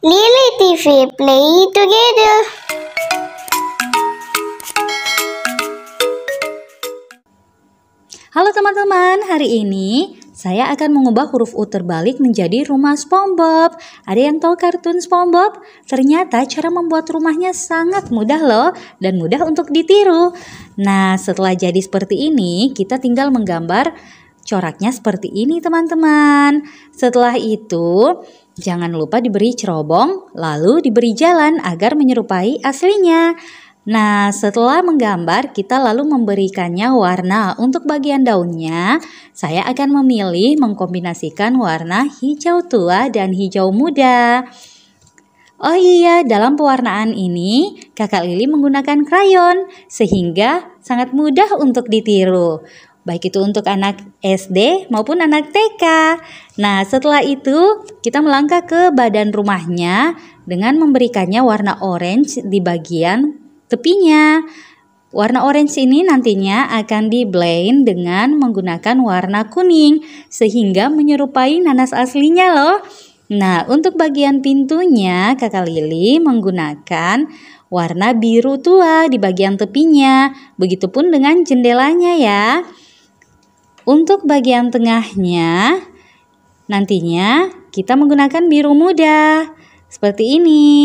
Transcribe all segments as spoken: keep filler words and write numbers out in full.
Lily T V, play together. Halo teman-teman, hari ini saya akan mengubah huruf U terbalik menjadi rumah SpongeBob. Ada yang tahu kartun SpongeBob? Ternyata cara membuat rumahnya sangat mudah loh, dan mudah untuk ditiru. Nah, setelah jadi seperti ini, kita tinggal menggambar coraknya seperti ini teman-teman. Setelah itu, jangan lupa diberi cerobong, lalu diberi jalan agar menyerupai aslinya. Nah, setelah menggambar, kita lalu memberikannya warna. Untuk bagian daunnya, saya akan memilih mengkombinasikan warna hijau tua dan hijau muda. Oh iya, dalam pewarnaan ini, kakak Lily menggunakan krayon, sehingga sangat mudah untuk ditiru. Baik itu untuk anak S D maupun anak T K. Nah, setelah itu kita melangkah ke badan rumahnya dengan memberikannya warna orange di bagian tepinya. Warna orange ini nantinya akan di-blend dengan menggunakan warna kuning sehingga menyerupai nanas aslinya loh. Nah, untuk bagian pintunya kakak Lily menggunakan warna biru tua di bagian tepinya. Begitupun dengan jendelanya ya. Untuk bagian tengahnya, nantinya kita menggunakan biru muda, seperti ini.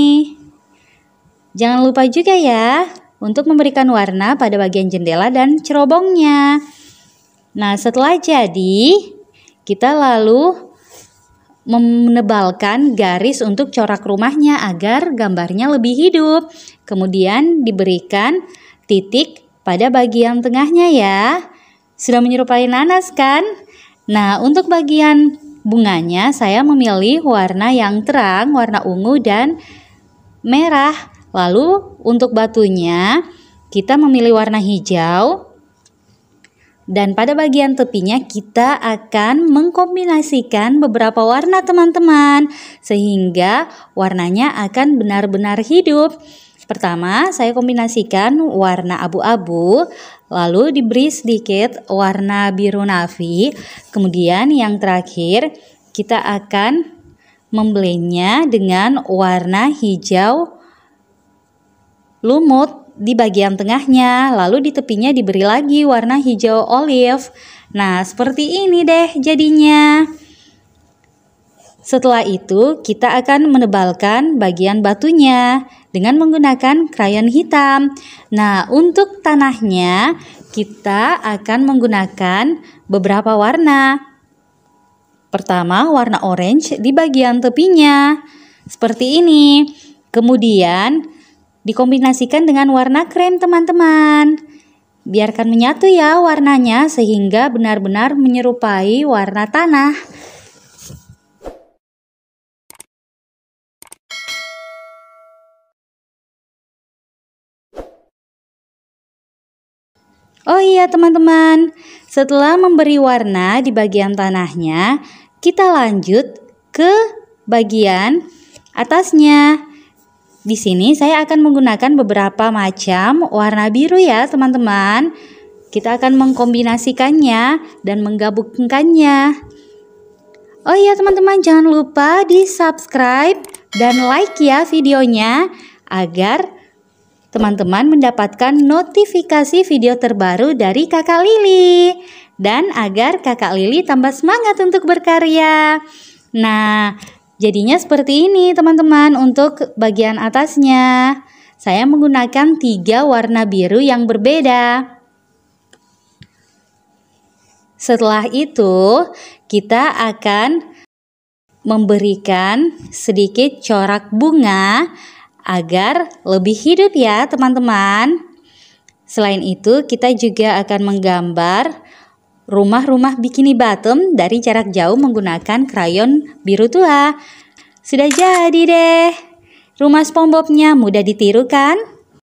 Jangan lupa juga ya, untuk memberikan warna pada bagian jendela dan cerobongnya. Nah, setelah jadi, kita lalu menebalkan garis untuk corak rumahnya agar gambarnya lebih hidup. Kemudian diberikan titik pada bagian tengahnya ya. Sudah menyerupai nanas kan? Nah, untuk bagian bunganya saya memilih warna yang terang, warna ungu dan merah. Lalu untuk batunya kita memilih warna hijau. Dan pada bagian tepinya kita akan mengkombinasikan beberapa warna teman-teman, sehingga warnanya akan benar-benar hidup. Pertama, saya kombinasikan warna abu-abu, lalu diberi sedikit warna biru navy. Kemudian yang terakhir, kita akan memblendnya dengan warna hijau lumut di bagian tengahnya. Lalu di tepinya diberi lagi warna hijau olive. Nah, seperti ini deh jadinya. Setelah itu, kita akan menebalkan bagian batunya dengan menggunakan krayon hitam. Nah, untuk tanahnya, kita akan menggunakan beberapa warna. Pertama, warna orange di bagian tepinya, seperti ini. Kemudian, dikombinasikan dengan warna krem, teman-teman. Biarkan menyatu ya warnanya, sehingga benar-benar menyerupai warna tanah. Oh iya teman-teman, setelah memberi warna di bagian tanahnya, kita lanjut ke bagian atasnya. Di sini saya akan menggunakan beberapa macam warna biru ya teman-teman. Kita akan mengkombinasikannya dan menggabungkannya. Oh iya teman-teman, jangan lupa di subscribe dan like ya videonya, agar teman-teman mendapatkan notifikasi video terbaru dari kakak Lily, dan agar kakak Lily tambah semangat untuk berkarya. Nah, jadinya seperti ini teman-teman. Untuk bagian atasnya, saya menggunakan tiga warna biru yang berbeda. Setelah itu, kita akan memberikan sedikit corak bunga agar lebih hidup ya teman-teman. Selain itu, kita juga akan menggambar rumah-rumah Bikini Bottom dari jarak jauh menggunakan krayon biru tua. Sudah jadi deh. Rumah SpongeBobnya mudah ditiru kan?